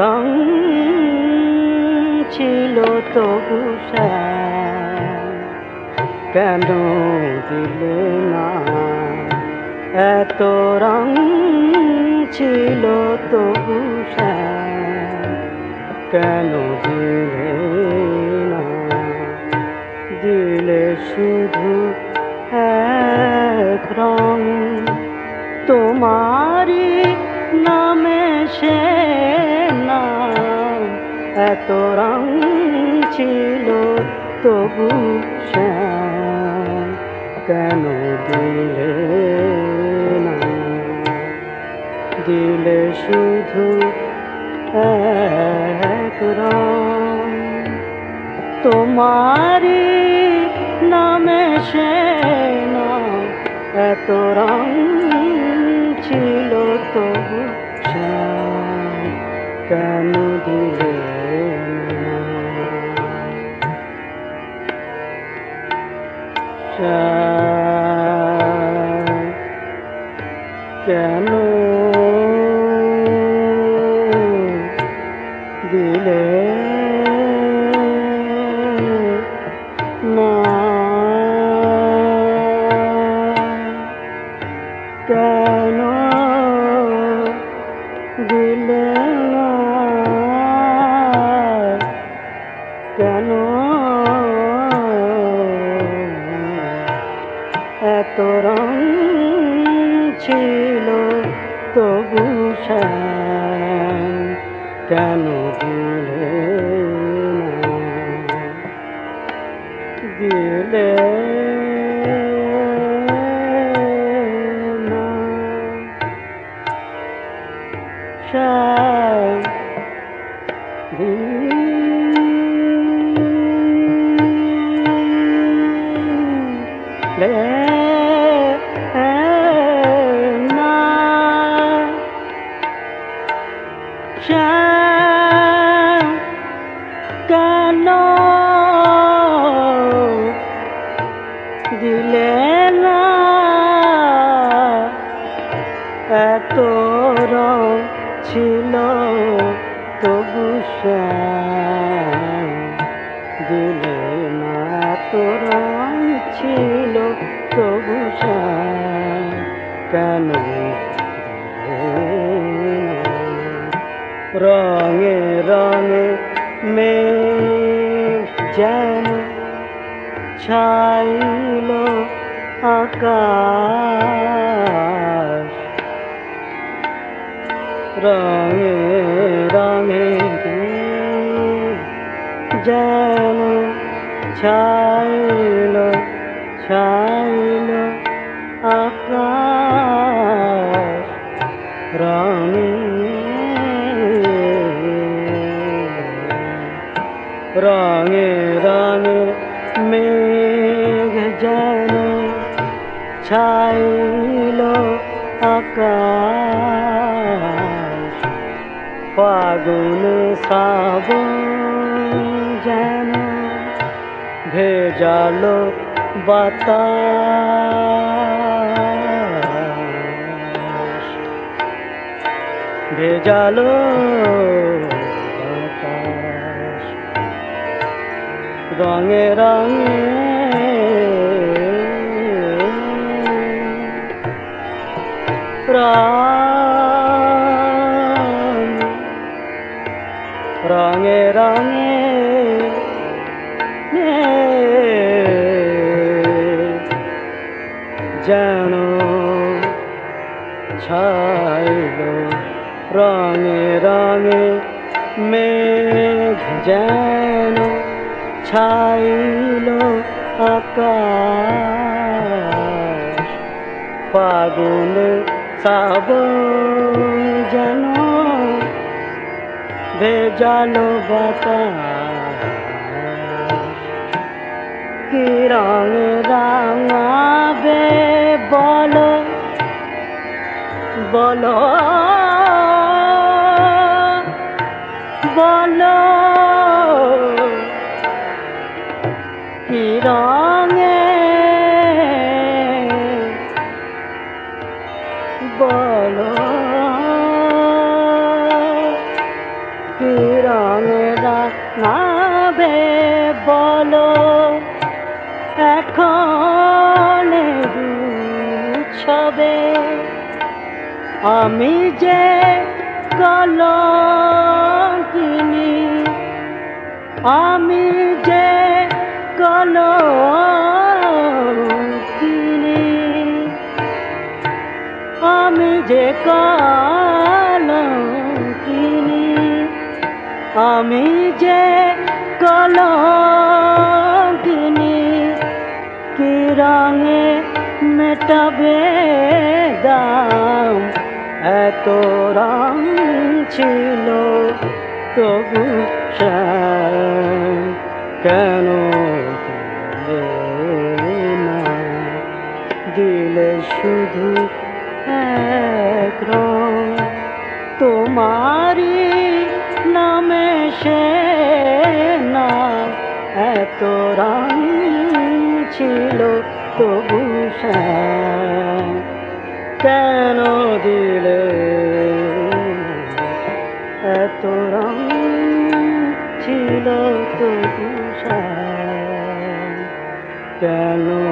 রং ছিল তবু শ্যাম, কেন দিলে না এত রং ছিল তবু শ্যাম, কেন দিলে না, দিলে শুধু এক রং তোমারি নামে সে নাম, এত রং ছিল তবু শ্যাম, কেন দিলে না, দিলে শুধু এক রং তোমারি নামে সে নাম, এত রং ছিল তবু শ্যাম, কেন দিলে না, শ্যাম কেন দিলে না, কেন দিলে না, কেন এত রং ছিল তবু শ্যাম, কেন দিলে না, দিলে shall be ছিল তবু শ্যাম, দিলে না তো রং ছিল তবু শ্যাম, কেন রঙে রঙে মেঘ যেন ছাইল আকাশ, রঙে রঙে যেন ছাইল ছাইল আকাশ, রঙে রঙে রঙে মেঘ যেন ছাইল আকাশ, ফাগুন শ্রাবণ যেন ভেজালো বাতাস, ভেজালো বাতাস, রঙে রঙে রঙে রঙে যেন ছাইল, রঙে রঙে মেঘ যেন ছাইল আকাশ, ফাগুন শ্রাবণ যেন ভেজালো বাতাস, কি রং রাঙাবে বলো বলো বলো, কি রঙে বলো নাবে বলো এখন ছবে আমি যে কলঙ্কিনী আমি যে কলঙ্কিনী আমি যে কলঙ্কিনী আমি যে কলঙ্কিনী কি রঙে মেটাবে দাম এত রং ছিল তবু কেন না দিলে শুধু এক রং তোমারই নামে সে না এত রং ছিল তবু কেন দিলে এত রং ছিল তবু কেন